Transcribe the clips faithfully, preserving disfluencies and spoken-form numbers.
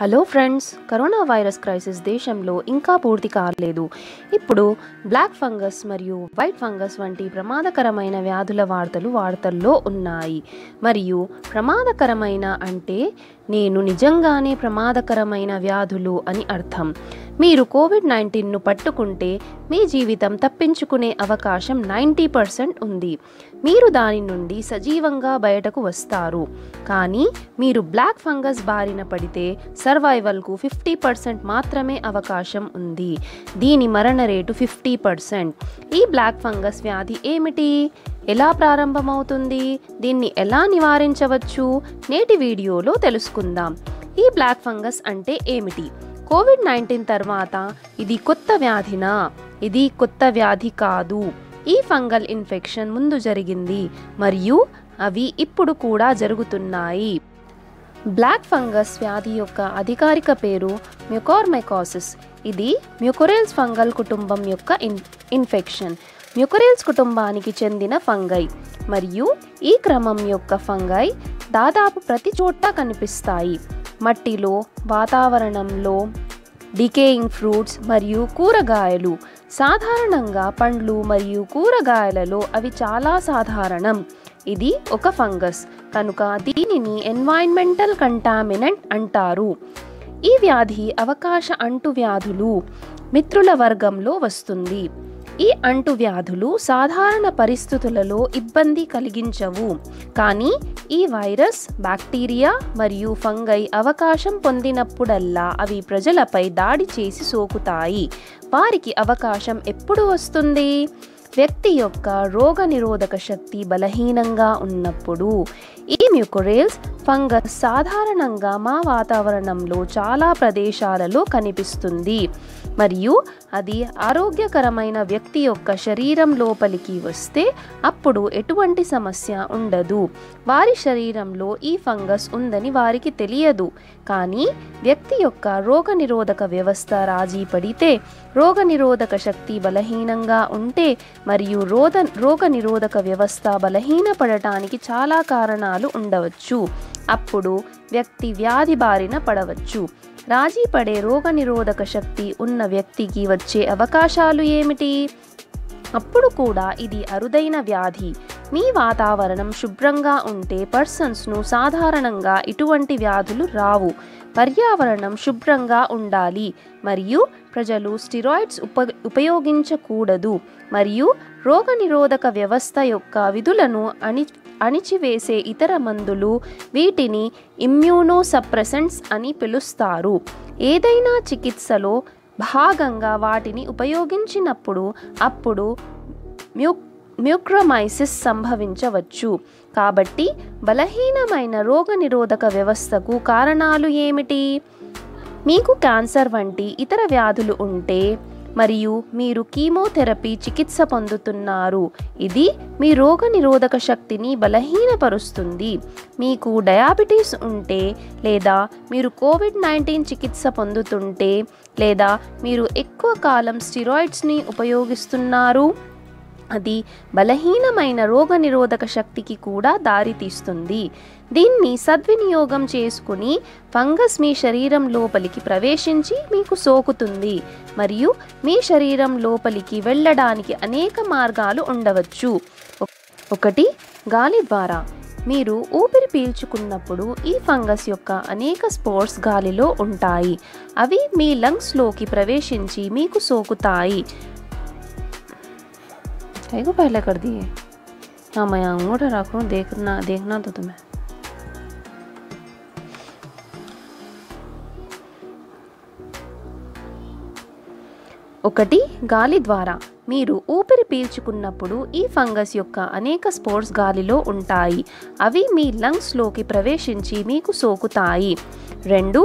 Hello friends, corona virus crisis దేశంలో ఇంకా పూర్తి కాలేదు. ఇప్పుడు బ్లాక్ ఫంగస్ మరియు వైట్ ఫంగస్ వంటి ప్రమాదకరమైన వ్యాధుల వార్తలు వార్తల్లో ఉన్నాయి. మరియు ప్రమాదకరమైన అంటే నేను నిజంగానే ప్రమాదకరమైన వ్యాధులు అని అర్థం. మీరు కోవిడ్ నైన్టీన్ను పట్టుకుంటే మీ జీవితం తప్పించుకునే అవకాశం నైంటీ పర్సెంట్ ఉంది. మీరు దాని నుండి సజీవంగా బయటకు వస్తారు. కానీ మీరు బ్లాక్ ఫంగస్ బారిన పడితే సర్వైవల్కు ఫిఫ్టీ పర్సెంట్ మాత్రమే అవకాశం ఉంది. దీని మరణ రేటు ఫిఫ్టీ పర్సెంట్. ఈ బ్లాక్ ఫంగస్ వ్యాధి ఏమిటి, ఎలా ప్రారంభమవుతుంది, దీన్ని ఎలా నివారించవచ్చు, నేటి వీడియోలో తెలుసుకుందాం. ఈ బ్లాక్ ఫంగస్ అంటే ఏమిటి? కోవిడ్ నైన్టీన్ తర్వాత ఇది కొత్త వ్యాధినా? ఇది కొత్త వ్యాధి కాదు. ఈ ఫంగల్ ఇన్ఫెక్షన్ ముందు జరిగింది మరియు అవి ఇప్పుడు కూడా జరుగుతున్నాయి. బ్లాక్ ఫంగస్ వ్యాధి యొక్క అధికారిక పేరు మ్యుకోర్మైకోసిస్. ఇది మ్యుకోరేల్స్ ఫంగల్ కుటుంబం యొక్క ఇన్ ఇన్ఫెక్షన్. మ్యుకోరేల్స్ కుటుంబానికి చెందిన ఫంగై మరియు ఈ క్రమం యొక్క ఫంగై దాదాపు ప్రతి చోట కనిపిస్తాయి. మట్టిలో, వాతావరణంలో, డికేయింగ్ ఫ్రూట్స్ మరియు కూరగాయలు. సాధారణంగా పండ్లు మరియు కూరగాయలలో అవి చాలా సాధారణం. ఇది ఒక ఫంగస్ కనుక దీనిని ఎన్వైరన్మెంటల్ కంటామినెంట్ అంటారు. ఈ వ్యాధి అవకాశ అంటువ్యాధులు మిత్రుల వర్గంలో వస్తుంది. ఈ అంటువ్యాధులు సాధారణ పరిస్థితులలో ఇబ్బంది కలిగించవు, కానీ ఈ వైరస్, బ్యాక్టీరియా మరియు ఫంగై అవకాశం పొందినప్పుడల్లా అవి ప్రజలపై దాడి చేసి సోకుతాయి. వారికి అవకాశం ఎప్పుడు వస్తుంది? వ్యక్తి యొక్క రోగ నిరోధక శక్తి బలహీనంగా ఉన్నప్పుడు. ఈ మ్యుకోరేల్స్ ఫంగస్ సాధారణంగా మా వాతావరణంలో చాలా ప్రదేశాలలో కనిపిస్తుంది మరియు అది ఆరోగ్యకరమైన వ్యక్తి యొక్క శరీరం లోపలికి వస్తే అప్పుడు ఎటువంటి సమస్య ఉండదు. వారి శరీరంలో ఈ ఫంగస్ ఉందని వారికి తెలియదు. కానీ వ్యక్తి యొక్క రోగ నిరోధక వ్యవస్థ రాజీ పడితే, రోగ నిరోధక శక్తి బలహీనంగా ఉంటే మరియు రోగ రోగ నిరోధక వ్యవస్థ బలహీనపడటానికి చాలా కారణాలు ఉండవచ్చు. అప్పుడు వ్యక్తి వ్యాధి బారిన పడవచ్చు. రాజీ పడే రోగ నిరోధక శక్తి ఉన్న వ్యక్తికి వచ్చే అవకాశాలు ఏమిటి? అప్పుడు కూడా ఇది అరుదైన వ్యాధి. మీ వాతావరణం శుభ్రంగా ఉంటే పర్సన్స్ను సాధారణంగా ఇటువంటి వ్యాధులు రావు. పర్యావరణం శుభ్రంగా ఉండాలి మరియు ప్రజలు స్టెరాయిడ్స్ ఉప ఉపయోగించకూడదు మరియు రోగ నిరోధక వ్యవస్థ యొక్క విధులను అణి అణిచివేసే ఇతర మందులు, వీటిని ఇమ్యూనో సప్రెసెంట్స్ అని పిలుస్తారు, ఏదైనా చికిత్సలో భాగంగా వాటిని ఉపయోగించినప్పుడు అప్పుడు మ్యూ మ్యుక్రమైసిస్ సంభవించవచ్చు. కాబట్టి బలహీనమైన రోగ నిరోధక వ్యవస్థకు కారణాలు ఏమిటి? మీకు క్యాన్సర్ వంటి ఇతర వ్యాధులు ఉంటే మరియు మీరు కీమోథెరపీ చికిత్స పొందుతున్నారు, ఇది మీ రోగ నిరోధక శక్తిని బలహీనపరుస్తుంది. మీకు డయాబెటీస్ ఉంటే లేదా మీరు కోవిడ్ నైన్టీన్ చికిత్స పొందుతుంటే లేదా మీరు ఎక్కువ కాలం స్టెరాయిడ్స్ని ఉపయోగిస్తున్నారు, అది బలహీనమైన రోగ నిరోధక శక్తికి కూడా దారితీస్తుంది. దీన్ని సద్వినియోగం చేసుకుని ఫంగస్ మీ శరీరం లోపలికి ప్రవేశించి మీకు సోకుతుంది మరియు మీ శరీరం లోపలికి వెళ్ళడానికి అనేక మార్గాలు ఉండవచ్చు. ఒకటి, గాలి ద్వారా. మీరు ఊపిరి పీల్చుకున్నప్పుడు ఈ ఫంగస్ యొక్క అనేక స్పోర్స్ గాలిలో ఉంటాయి. అవి మీ లంగ్స్లోకి ప్రవేశించి మీకు సోకుతాయి. को पहले कर दिए हाँ, मैं अंगूठा रख लूँ, देखना देखना तो तुम्हें. ఒకటి, గాలి ద్వారా. మీరు ఊపిరి పీల్చుకున్నప్పుడు ఈ ఫంగస్ యొక్క అనేక స్పోర్స్ గాలిలో ఉంటాయి. అవి మీ లంగ్స్లోకి ప్రవేశించి మీకు సోకుతాయి. రెండు,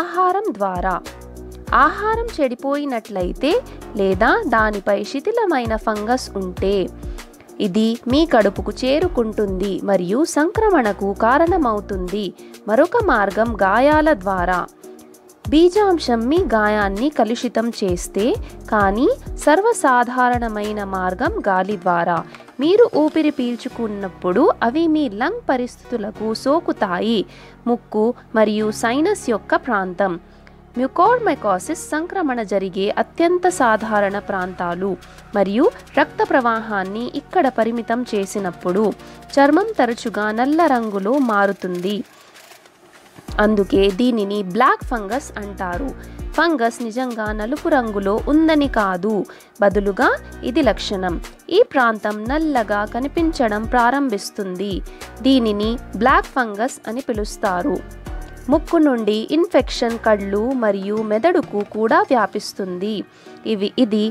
ఆహారం ద్వారా. ఆహారం చెడిపోయినట్లయితే లేదా దానిపై శిథిలమైన ఫంగస్ ఉంటే ఇది మీ కడుపుకు చేరుకుంటుంది మరియు సంక్రమణకు కారణమవుతుంది. మరొక మార్గం గాయాల ద్వారా. బీజాంశం మీ గాయాన్ని కలుషితం చేస్తే, కానీ సర్వసాధారణమైన మార్గం గాలి ద్వారా. మీరు ఊపిరి పీల్చుకున్నప్పుడు అవి మీ లంగ్ పరిస్థితులకు సోకుతాయి. ముక్కు మరియు సైనస్ యొక్క ప్రాంతం మ్యూకోర్మైకోసిస్ సంక్రమణ జరిగే అత్యంత సాధారణ ప్రాంతాలు. మరియు రక్త ప్రవాహాన్ని ఇక్కడ పరిమితం చేసినప్పుడు చర్మం తరచుగా నల్ల రంగులో మారుతుంది, అందుకే దీనిని బ్లాక్ ఫంగస్ అంటారు. ఫంగస్ నిజంగా నలుపు రంగులో ఉందని కాదు, బదులుగా ఇది లక్షణం. ఈ ప్రాంతం నల్లగా కనిపించడం ప్రారంభిస్తుంది, దీనిని బ్లాక్ ఫంగస్ అని పిలుస్తారు. ముక్కు నుండి ఇన్ఫెక్షన్ కళ్ళు మరియు మెదడుకు కూడా వ్యాపిస్తుంది. ఇవి ఇది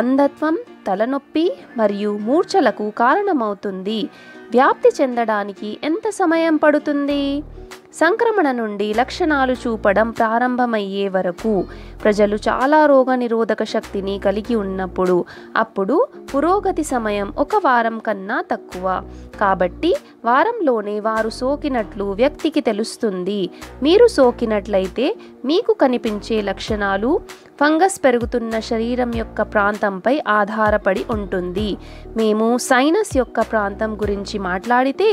అంధత్వం, తలనొప్పి మరియు మూర్ఛలకు కారణమవుతుంది. వ్యాప్తి చెందడానికి ఎంత సమయం పడుతుంది? సంక్రమణ నుండి లక్షణాలు చూపడం ప్రారంభమయ్యే వరకు. ప్రజలు చాలా రోగనిరోధక శక్తిని కలిగి ఉన్నప్పుడు అప్పుడు పురోగతి సమయం ఒక వారం కన్నా తక్కువ, కాబట్టి వారంలోనే వారు సోకినట్లు వ్యక్తికి తెలుస్తుంది. మీరు సోకినట్లయితే మీకు కనిపించే లక్షణాలు ఫంగస్ పెరుగుతున్న శరీరం యొక్క ప్రాంతంపై ఆధారపడి ఉంటుంది. మేము సైనస్ యొక్క ప్రాంతం గురించి మాట్లాడితే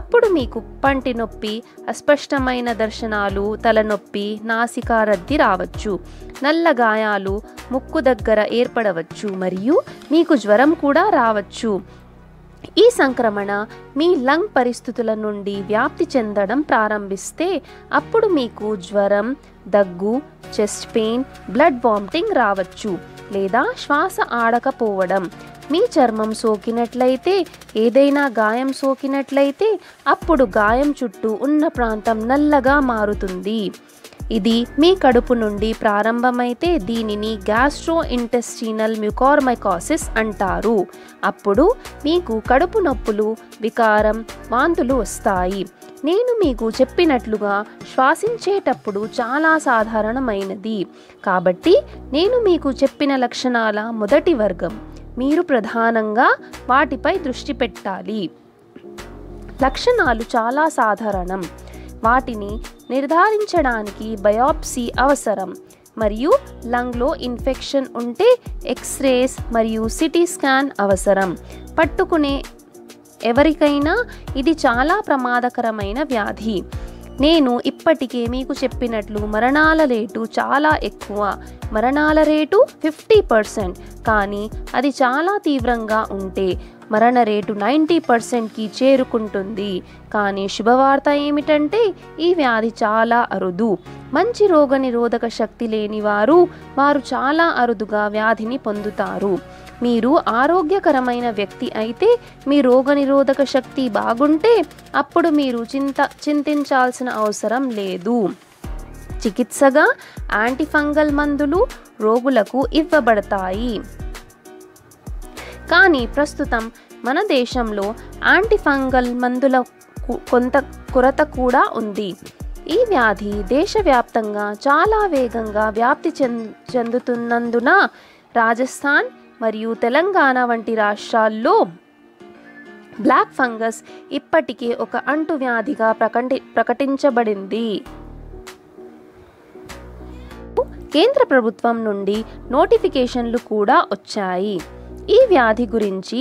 అప్పుడు మీకు పంటి నొప్పి, అస్పష్టమైన దర్శనాలు, తలనొప్పి, నాసికా రద్ది రావచ్చు, నల్ల గాయాలు ముక్కు దగ్గర ఏర్పడవచ్చు మరియు మీకు జ్వరం కూడా రావచ్చు. ఈ సంక్రమణ మీ లంగ్ పరిస్థితుల నుండి వ్యాప్తి చెందడం ప్రారంభిస్తే అప్పుడు మీకు జ్వరం, దగ్గు, చెస్ట్ పెయిన్, బ్లడ్ వామిటింగ్ రావచ్చు లేదా శ్వాస ఆడకపోవడం. మీ చర్మం సోకినట్లయితే, ఏదైనా గాయం సోకినట్లయితే అప్పుడు గాయం చుట్టూ ఉన్న ప్రాంతం నల్లగా మారుతుంది. ఇది మీ కడుపు నుండి ప్రారంభమైతే దీనిని గ్యాస్ట్రోఇంటెస్టినల్ మ్యూకోర్మైకోసిస్ అంటారు. అప్పుడు మీకు కడుపు నొప్పులు, వికారం, వాంతులు వస్తాయి. నేను మీకు చెప్పినట్లుగా శ్వాసించేటప్పుడు చాలా సాధారణమైనది, కాబట్టి నేను మీకు చెప్పిన లక్షణాల మొదటి వర్గం మీరు ప్రధానంగా వాటిపై దృష్టి పెట్టాలి. లక్షణాలు చాలా సాధారణం, వాటిని నిర్ధారించడానికి బయాప్సీ అవసరం మరియు లంగ్లో ఇన్ఫెక్షన్ ఉంటే ఎక్స్రేస్ మరియు సిటీ స్కాన్ అవసరం. పట్టుకునే ఎవరికైనా ఇది చాలా ప్రమాదకరమైన వ్యాధి. నేను ఇప్పటికే మీకు చెప్పినట్లు మరణాల రేటు చాలా ఎక్కువ, మరణాల రేటు ఫిఫ్టీ పర్సెంట్, కానీ అది చాలా తీవ్రంగా ఉంటే మరణ రేటు నైంటీ పర్సెంట్కి చేరుకుంటుంది. కానీ శుభవార్త ఏమిటంటే ఈ వ్యాధి చాలా అరుదు. మంచి రోగనిరోధక శక్తి లేని వారు వారు చాలా అరుదుగా వ్యాధిని పొందుతారు. మీరు ఆరోగ్యకరమైన వ్యక్తి అయితే, మీ రోగనిరోధక శక్తి బాగుంటే అప్పుడు మీరు చింత చింతించాల్సిన అవసరం లేదు. చికిత్సగా యాంటీఫంగల్ మందులు రోగులకు ఇవ్వబడతాయి, కానీ ప్రస్తుతం మన దేశంలో యాంటీఫంగల్ మందుల కొంత కొరత కూడా ఉంది. ఈ వ్యాధి దేశవ్యాప్తంగా చాలా వేగంగా వ్యాప్తి చెందుతున్నందున రాజస్థాన్ మరియు తెలంగాణ వంటి రాష్ట్రాల్లో బ్లాక్ ఫంగస్ ఇప్పటికే ఒక అంటువ్యాధిగా ప్రకటి ప్రకటించబడింది. కేంద్ర ప్రభుత్వం నుండి నోటిఫికేషన్లు కూడా వచ్చాయి. ఈ వ్యాధి గురించి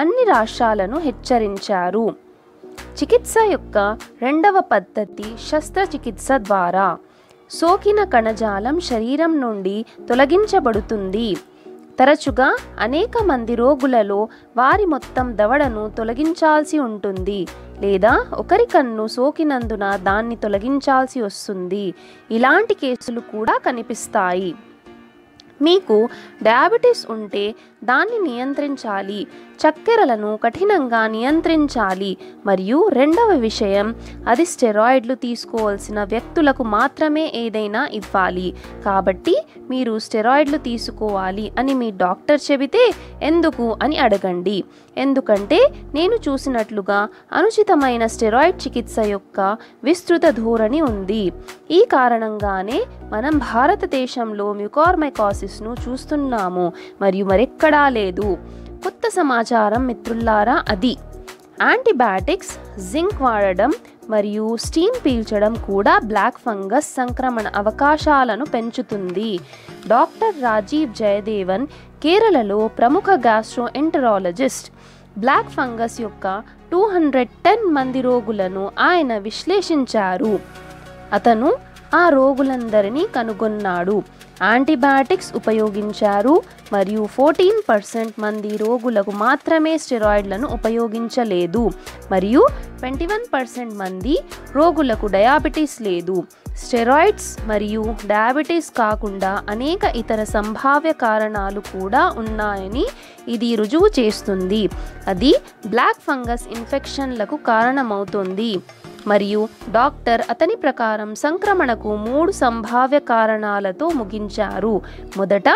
అన్ని రాష్ట్రాలను హెచ్చరించారు. చికిత్స యొక్క రెండవ పద్ధతి శస్త్రచికిత్స ద్వారా సోకిన కణజాలం శరీరం నుండి తొలగించబడుతుంది. తరచుగా అనేక మంది రోగులలో వారి మొత్తం దవడను తొలగించాల్సి ఉంటుంది లేదా ఒకరి కన్ను సోకినందున దాన్ని తొలగించాల్సి వస్తుంది. ఇలాంటి కేసులు కూడా కనిపిస్తాయి. మీకు డయాబెటీస్ ఉంటే దాన్ని నియంత్రించాలి, చక్కెరలను కఠినంగా నియంత్రించాలి. మరియు రెండవ విషయం, అది స్టెరాయిడ్లు తీసుకోవాల్సిన వ్యక్తులకు మాత్రమే ఏదైనా ఇవ్వాలి, కాబట్టి మీరు స్టెరాయిడ్లు తీసుకోవాలి అని మీ డాక్టర్ చెబితే ఎందుకు అని అడగండి, ఎందుకంటే నేను చూసినట్లుగా అనుచితమైన స్టెరాయిడ్ చికిత్స యొక్క విస్తృత ధోరణి ఉంది. ఈ కారణంగానే మనం భారతదేశంలో మ్యూకోర్మైకోసిస్ను చూస్తున్నాము మరియు మరెక్కడా లేదు. కొత్త సమాచారం మిత్రులారా, అది యాంటీబయాటిక్స్, జింక్ వాడడం మరియు స్టీమ్ పీల్చడం కూడా బ్లాక్ ఫంగస్ సంక్రమణ అవకాశాలను పెంచుతుంది. డాక్టర్ రాజీవ్ జయదేవన్ కేరళలో ప్రముఖ గ్యాస్ట్రోఎంటరాలజిస్ట్. బ్లాక్ ఫంగస్ యొక్క టూ హండ్రెడ్ టెన్ మంది రోగులను ఆయన విశ్లేషించారు. అతను ఆ రోగులందరినీ కనుగొన్నాడు. యాంటీబయాటిక్స్ ఉపయోగించారు మరియు ఫోర్టీన్ పర్సెంట్ మంది రోగులకు మాత్రమే స్టెరాయిడ్లను ఉపయోగించలేదు మరియు ట్వంటీ వన్ పర్సెంట్ మంది రోగులకు డయాబెటీస్ లేదు. స్టెరాయిడ్స్ మరియు డయాబెటీస్ కాకుండా అనేక ఇతర సంభావ్య కారణాలు కూడా ఉన్నాయని ఇది రుజువు చేస్తుంది. అది బ్లాక్ ఫంగస్ ఇన్ఫెక్షన్లకు కారణమవుతుంది మరియు డాక్టర్ అతని ప్రకారం సంక్రమణకు మూడు సంభావ్య కారణాలతో ముగించారు. మొదట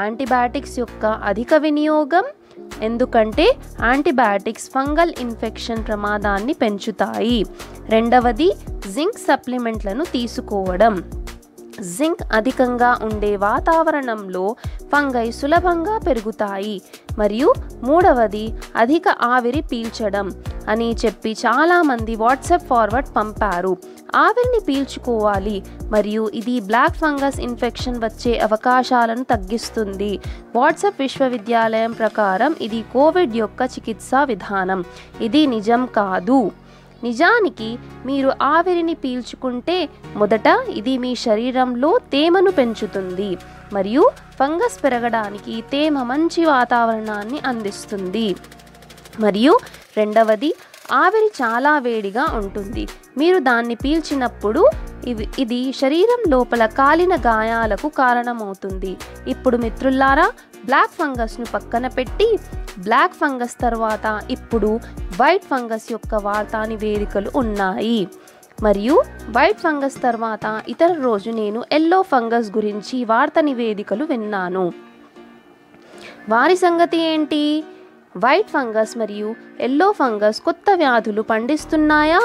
యాంటీబయాటిక్స్ యొక్క అధిక వినియోగం, ఎందుకంటే యాంటీబయాటిక్స్ ఫంగల్ ఇన్ఫెక్షన్ ప్రమాదాన్ని పెంచుతాయి. రెండవది జింక్ సప్లిమెంట్లను తీసుకోవడం. జింక్ అధికంగా ఉండే వాతావరణంలో ఫంగై సులభంగా పెరుగుతాయి. మరియు మూడవది అధిక ఆవిరి పీల్చడం అని చెప్పి చాలామంది వాట్సాప్ ఫార్వర్డ్ పంపారు. ఆవిరిని పీల్చుకోవాలి మరియు ఇది బ్లాక్ ఫంగస్ ఇన్ఫెక్షన్ వచ్చే అవకాశాలను తగ్గిస్తుంది. వాట్సాప్ విశ్వవిద్యాలయం ప్రకారం ఇది కోవిడ్ యొక్క చికిత్సా విధానం. ఇది నిజం కాదు. నిజానికి మీరు ఆవిరిని పీల్చుకుంటే మొదట ఇది మీ శరీరంలో తేమను పెంచుతుంది మరియు ఫంగస్ పెరగడానికి తేమ మంచి వాతావరణాన్ని అందిస్తుంది. మరియు రెండవది ఆవిరి చాలా వేడిగా ఉంటుంది. మీరు దాన్ని పీల్చినప్పుడు ఇవి ఇది శరీరం లోపల కాలిన గాయాలకు కారణమవుతుంది. ఇప్పుడు మిత్రులారా, బ్లాక్ ఫంగస్ను పక్కన పెట్టి బ్లాక్ ఫంగస్ తర్వాత ఇప్పుడు వైట్ ఫంగస్ యొక్క వార్తా నివేదికలు ఉన్నాయి. మరియు వైట్ ఫంగస్ తర్వాత ఇతర రోజు నేను ఎల్లో ఫంగస్ గురించి వార్తా నివేదికలు విన్నాను. వారి సంగతి ఏంటి? వైట్ ఫంగస్ మరియు ఎల్లో ఫంగస్ కొత్త వ్యాధులు పండిస్తున్నాయా?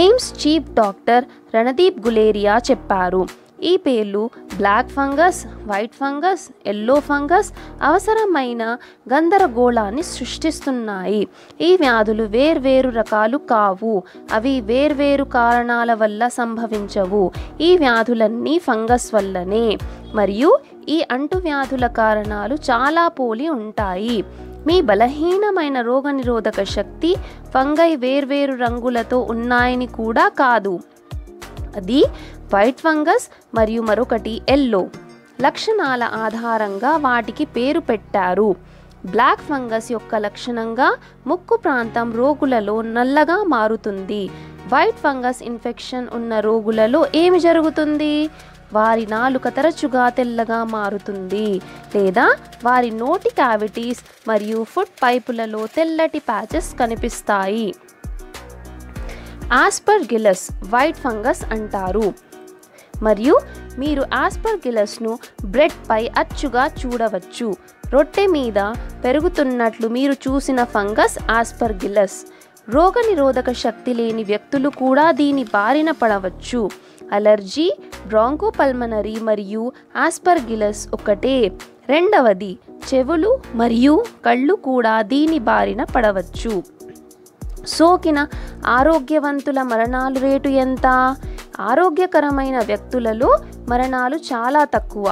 AIIMS chief doctor Randeep Guleria చెప్పారు. ఈ పేర్లు black fungus, white fungus, yellow fungus అవసరమైన గందరగోళాన్ని సృష్టిస్తున్నాయి. ఈ వ్యాధులు వేర్వేరు రకాలు కావు. అవి వేర్వేరు కారణాల వల్ల సంభవించవు. ఈ వ్యాధులన్నీ ఫంగస్ వల్లనే మరియు ఈ అంటువ్యాధుల కారణాలు చాలా పోలి ఉంటాయి. మీ బలహీనమైన రోగనిరోధక శక్తి ఫంగై వేర్వేరు రంగులతో ఉన్నాయని కూడా కాదు. అది వైట్ ఫంగస్ మరియు మరొకటి ఎల్లో. లక్షణాల ఆధారంగా వాటికి పేరు పెట్టారు. బ్లాక్ ఫంగస్ యొక్క లక్షణంగా ముక్కు ప్రాంతం రోగులలో నల్లగా మారుతుంది. వైట్ ఫంగస్ ఇన్ఫెక్షన్ ఉన్న రోగులలో ఏమి జరుగుతుంది? వారి నాలుక తరచుగా తెల్లగా మారుతుంది లేదా వారి నోటి క్యావిటీస్ మరియు ఫుడ్ పైపులలో తెల్లటి ప్యాచెస్ కనిపిస్తాయి. ఆస్పర్గిలస్ వైట్ ఫంగస్ అంటారు మరియు మీరు ఆస్పర్గిలస్ను బ్రెడ్పై అచ్చుగా చూడవచ్చు. రొట్టె మీద పెరుగుతున్నట్లు మీరు చూసిన ఫంగస్ ఆస్పర్గిలస్. రోగనిరోధక శక్తి లేని వ్యక్తులు కూడా దీని బారిన పడవచ్చు. అలర్జీ, బ్రాంకోపల్మనరీ మరియు ఆస్పర్గిలస్ ఒకటే. రెండవది చెవులు మరియు కళ్ళు కూడా దీని బారిన పడవచ్చు. సోకిన ఆరోగ్యవంతుల మరణాలు రేటు ఎంత? ఆరోగ్యకరమైన వ్యక్తులలో మరణాలు చాలా తక్కువ.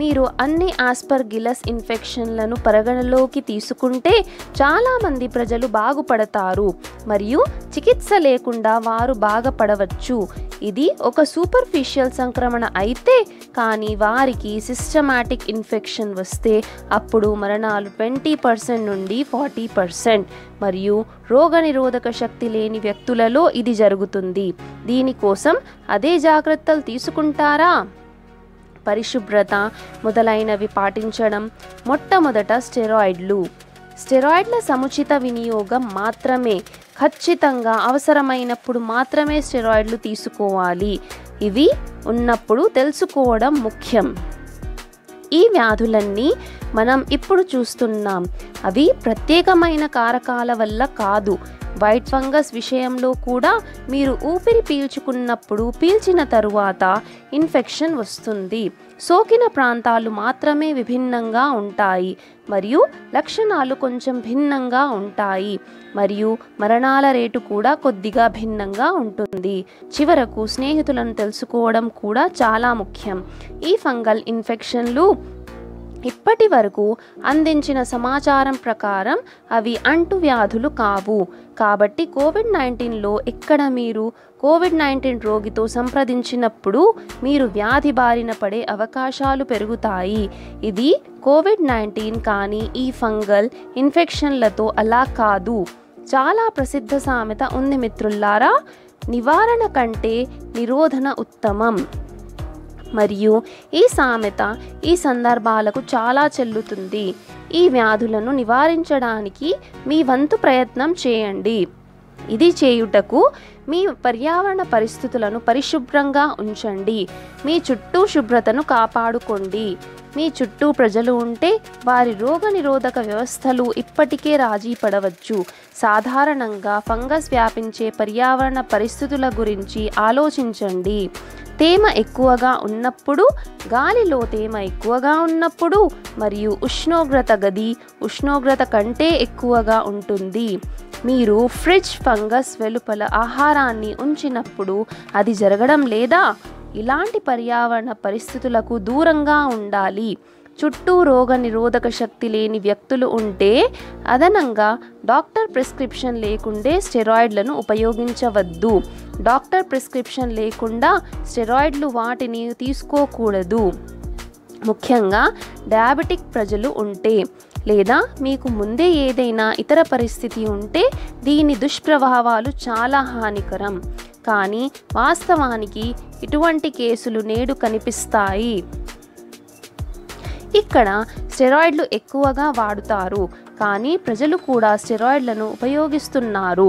మీరు అన్ని ఆస్పర్గిలస్ ఇన్ఫెక్షన్లను పరిగణలోకి తీసుకుంటే చాలామంది ప్రజలు బాగుపడతారు మరియు చికిత్స లేకుండా వారు బాగుపడవచ్చు. ఇది ఒక సూపర్ఫిషియల్ సంక్రమణ అయితే, కానీ వారికి సిస్టమాటిక్ ఇన్ఫెక్షన్ వస్తే అప్పుడు మరణాలు ట్వంటీ పర్సెంట్ నుండి ఫార్టీ పర్సెంట్ మరియు రోగనిరోధక శక్తి లేని వ్యక్తులలో ఇది జరుగుతుంది. దీనికోసం అదే జాగ్రత్తలు తీసుకుంటారా? పరిశుభ్రత మొదలైనవి పాటించడం. మొట్టమొదట స్టెరాయిడ్లు. స్టెరాయిడ్ల సముచిత వినియోగం మాత్రమే. ఖచ్చితంగా అవసరమైనప్పుడు మాత్రమే స్టెరాయిడ్లు తీసుకోవాలి. ఇవి ఉన్నప్పుడు తెలుసుకోవడం ముఖ్యం. ఈ వ్యాధులన్నీ మనం ఇప్పుడు చూస్తున్నాం అవి ప్రత్యేకమైన కారకాల వల్ల కాదు. వైట్ ఫంగస్ విషయంలో కూడా మీరు ఊపిరి పీల్చుకున్నప్పుడు, పీల్చిన తరువాత ఇన్ఫెక్షన్ వస్తుంది. సోకిన ప్రాంతాలు మాత్రమే విభిన్నంగా ఉంటాయి మరియు లక్షణాలు కొంచెం భిన్నంగా ఉంటాయి మరియు మరణాల రేటు కూడా కొద్దిగా భిన్నంగా ఉంటుంది. చివరకు స్నేహితులను తెలుసుకోవడం కూడా చాలా ముఖ్యం. ఈ ఫంగల్ ఇన్ఫెక్షన్లు ఇప్పటి వరకు అందించిన సమాచారం ప్రకారం అవి అంటు వ్యాధులు కావు. కాబట్టి కోవిడ్-19 లో ఎక్కడ మీరు కోవిడ్-19 రోగితో సంప్రదించినప్పుడు మీరు వ్యాధి బారిన పడే అవకాశాలు పెరుగుతాయి. ఇది కోవిడ్-19 కానీ ఈ ఫంగల్ ఇన్ఫెక్షన్లతో అలా కాదు. చాలా ప్రసిద్ధ సామెత ఉంది మిత్రులారా, నివారణ కంటే నిరోధన ఉత్తమం. మరియు ఈ సామెత ఈ సందర్భాలకు చాలా చెల్లుతుంది. ఈ వ్యాధులను నివారించడానికి మీ వంతు ప్రయత్నం చేయండి. ఇది చేయుటకు మీ పర్యావరణ పరిస్థితులను పరిశుభ్రంగా ఉంచండి. మీ చుట్టూ శుభ్రతను కాపాడుకోండి. మీ చుట్టూ ప్రజలు ఉంటే వారి రోగనిరోధక వ్యవస్థలు ఇప్పటికే రాజీ పడవచ్చు. సాధారణంగా ఫంగస్ వ్యాపించే పర్యావరణ పరిస్థితుల గురించి ఆలోచించండి. తేమ ఎక్కువగా ఉన్నప్పుడు, గాలిలో తేమ ఎక్కువగా ఉన్నప్పుడు మరియు ఉష్ణోగ్రత గది ఉష్ణోగ్రత కంటే ఎక్కువగా ఉంటుంది. మీరు ఫ్రిడ్జ్ ఫంగస్ వెలుపల ఆహారాన్ని ఉంచినప్పుడు అది జరగడం లేదా? ఇలాంటి పర్యావరణ పరిస్థితులకు దూరంగా ఉండాలి. చుట్టూ రోగ నిరోధక శక్తి లేని వ్యక్తులు ఉంటే అదనంగా డాక్టర్ ప్రిస్క్రిప్షన్ లేకుండే స్టెరాయిడ్లను ఉపయోగించవద్దు. డాక్టర్ ప్రిస్క్రిప్షన్ లేకుండా స్టెరాయిడ్లు వాటిని తీసుకోకూడదు. ముఖ్యంగా డయాబెటిక్ ప్రజలు ఉంటే లేదా మీకు ముందే ఏదైనా ఇతర పరిస్థితి ఉంటే దీని దుష్ప్రభావాలు చాలా హానికరం. కానీ వాస్తవానికి ఇటువంటి కేసులు నేడు కనిపిస్తాయి. ఇక్కడ స్టెరాయిడ్లు ఎక్కువగా వాడుతారు, కానీ ప్రజలు కూడా స్టెరాయిడ్లను ఉపయోగిస్తున్నారు.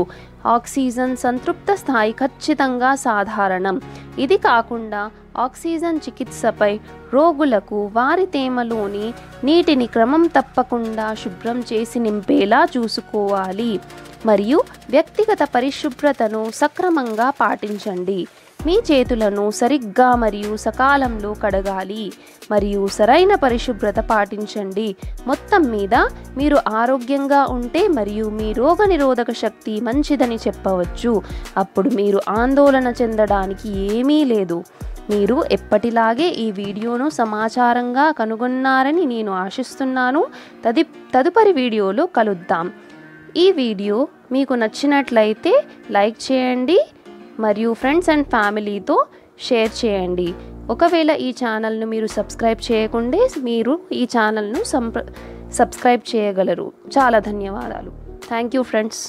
ఆక్సిజన్ సంతృప్త స్థాయి ఖచ్చితంగా సాధారణం. ఇది కాకుండా ఆక్సిజన్ చికిత్సపై రోగులకు వారి తేమలోని నీటిని క్రమం తప్పకుండా శుభ్రం చేసి నింపేలా చూసుకోవాలి. మరియు వ్యక్తిగత పరిశుభ్రతను సక్రమంగా పాటించండి. మీ చేతులను సరిగ్గా మరియు సకాలంలో కడగాలి మరియు సరైన పరిశుభ్రత పాటించండి. మొత్తం మీద మీరు ఆరోగ్యంగా ఉంటే మరియు మీ రోగనిరోధక శక్తి మంచిదని చెప్పవచ్చు. అప్పుడు మీరు ఆందోళన చెందడానికి ఏమీ లేదు. మీరు ఎప్పటిలాగే ఈ వీడియోను సమాచారంగా కనుగొన్నారని నేను ఆశిస్తున్నాను. తది తదుపరి వీడియోలో కలుద్దాం. ఈ వీడియో మీకు నచ్చినట్లయితే లైక్ చేయండి మరియు ఫ్రెండ్స్ అండ్ ఫ్యామిలీతో షేర్ చేయండి. ఒకవేళ ఈ ఛానల్ను మీరు సబ్స్క్రైబ్ చేయకుంటే మీరు ఈ ఛానల్ను సంప్ర సబ్స్క్రైబ్ చేయగలరు. చాలా ధన్యవాదాలు. Thank you friends.